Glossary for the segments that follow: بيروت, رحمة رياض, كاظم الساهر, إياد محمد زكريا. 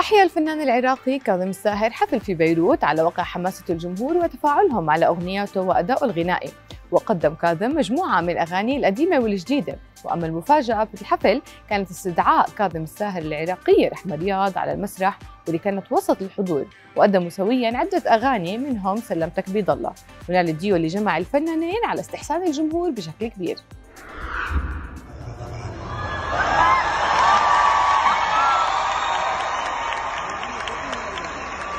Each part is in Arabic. أحيا الفنان العراقي كاظم الساهر حفل في بيروت على وقع حماسة الجمهور وتفاعلهم على أغنيته وأدائه الغنائي. وقدم كاظم مجموعة من الأغاني القديمة والجديدة. وأما المفاجأة في الحفل كانت استدعاء كاظم الساهر العراقية رحمة رياض على المسرح، واللي كانت وسط الحضور، وقدموا سويا عدة أغاني منهم سلمتك بيض الله، ونال الديو اللي جمع الفنانين على استحسان الجمهور بشكل كبير.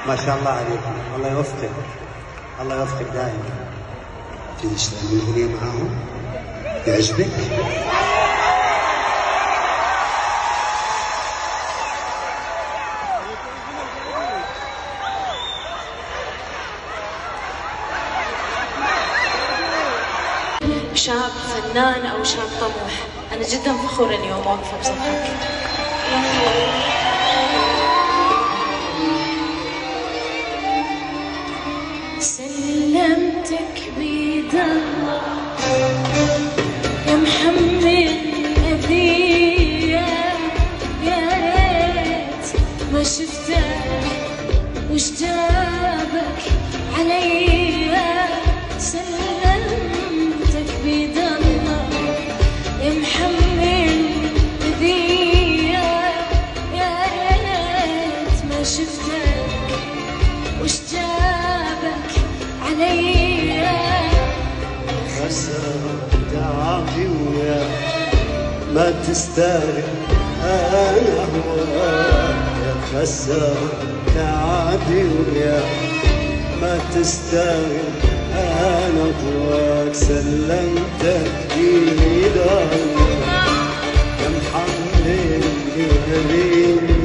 ما شاء الله عليكم، الله يوفقك، الله يوفقك دائما. تيجي تشتغل الأغنية معاهم؟ يعجبك؟ شاب فنان أو شاب طموح، أنا جدا فخورة اليوم واقفة بصفحك. سلمتك بيد الله يا محمل هدية، يا ريت ما شفتك وش جابك علي. سلمتك بيد الله يا محمل هدية، يا ريت ما شفتك وش جابك عليا. خسرت تعبي ويا ما تستاهل انا هواك، يا خسرت تعبي ويا ما تستاهل انا هواك. سلمتك بيد الله يا محمل الغريب،